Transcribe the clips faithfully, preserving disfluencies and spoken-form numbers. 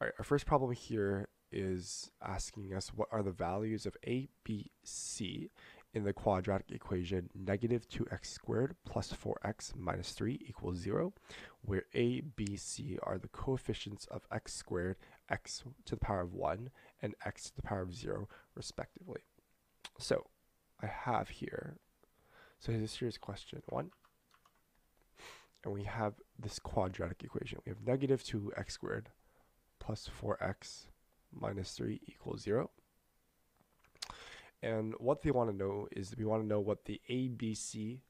All right, our first problem here is asking us what are the values of a, b, c in the quadratic equation negative two x squared plus four x minus three equals zero, where a, b, c are the coefficients of x squared, x to the power of one, and x to the power of zero, respectively. So I have here, so this here is question one, and we have this quadratic equation. We have negative two x squared plus four x minus three equals zero. And what they want to know is we want to know what the A B C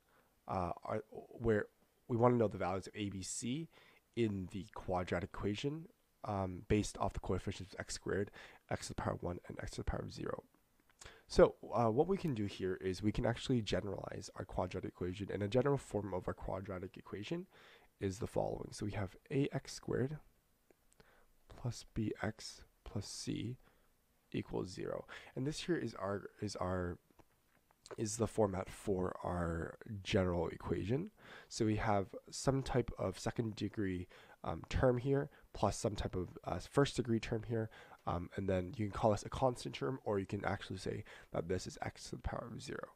uh, are, where we want to know the values of A B C in the quadratic equation um, based off the coefficients of x squared, x to the power of one, and x to the power of zero. So uh, what we can do here is we can actually generalize our quadratic equation, and a general form of our quadratic equation is the following. So we have ax squared plus bx plus c equals zero, and this here is our is our is the format for our general equation. So we have some type of second degree um, term here plus some type of uh, first degree term here, um, and then you can call this a constant term, or you can actually say that this is x to the power of zero,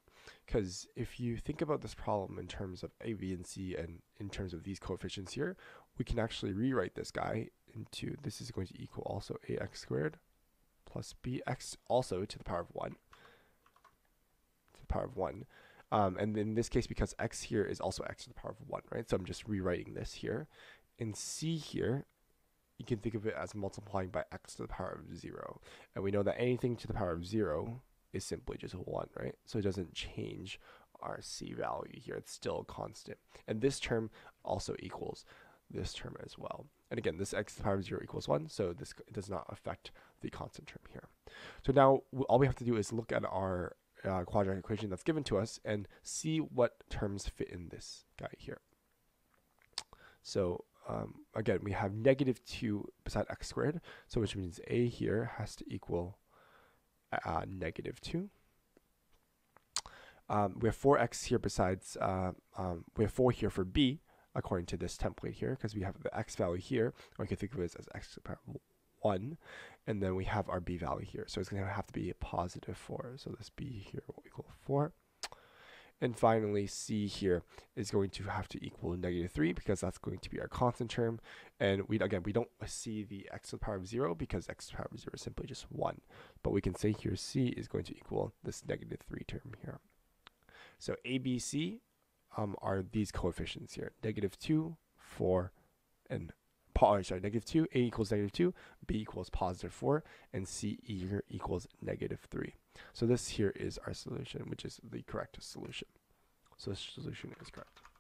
because if you think about this problem in terms of a, b, and c, and in terms of these coefficients here, we can actually rewrite this guy into this is going to equal also ax squared plus bx also to the power of one, to the power of one. Um, and in this case, because x here is also x to the power of one, right? So I'm just rewriting this here. And c here, you can think of it as multiplying by x to the power of zero. And we know that anything to the power of zero is simply just one, right? So it doesn't change our c value here. It's still constant. And this term also equals this term as well. And again, this x to the power of zero equals one, so this does not affect the constant term here. So now all we have to do is look at our uh, quadratic equation that's given to us and see what terms fit in this guy here. So um, again, we have negative two beside x squared, so which means a here has to equal uh, negative two. Um, we have four x here besides, uh, um, we have four here for b, according to this template here, because we have the x value here, or you can think of it as x to the power of one, and then we have our b value here, so it's going to have to be a positive four, so this b here will equal four. And finally, c here is going to have to equal negative three, because that's going to be our constant term, and we again, we don't see the x to the power of zero, because x to the power of zero is simply just one, but we can say here c is going to equal this negative three term here. So a, b, c Um, are these coefficients here, negative two, four, and sorry, negative two, a equals negative two, b equals positive four, and c here equals negative three. So this here is our solution, which is the correct solution. So this solution is correct.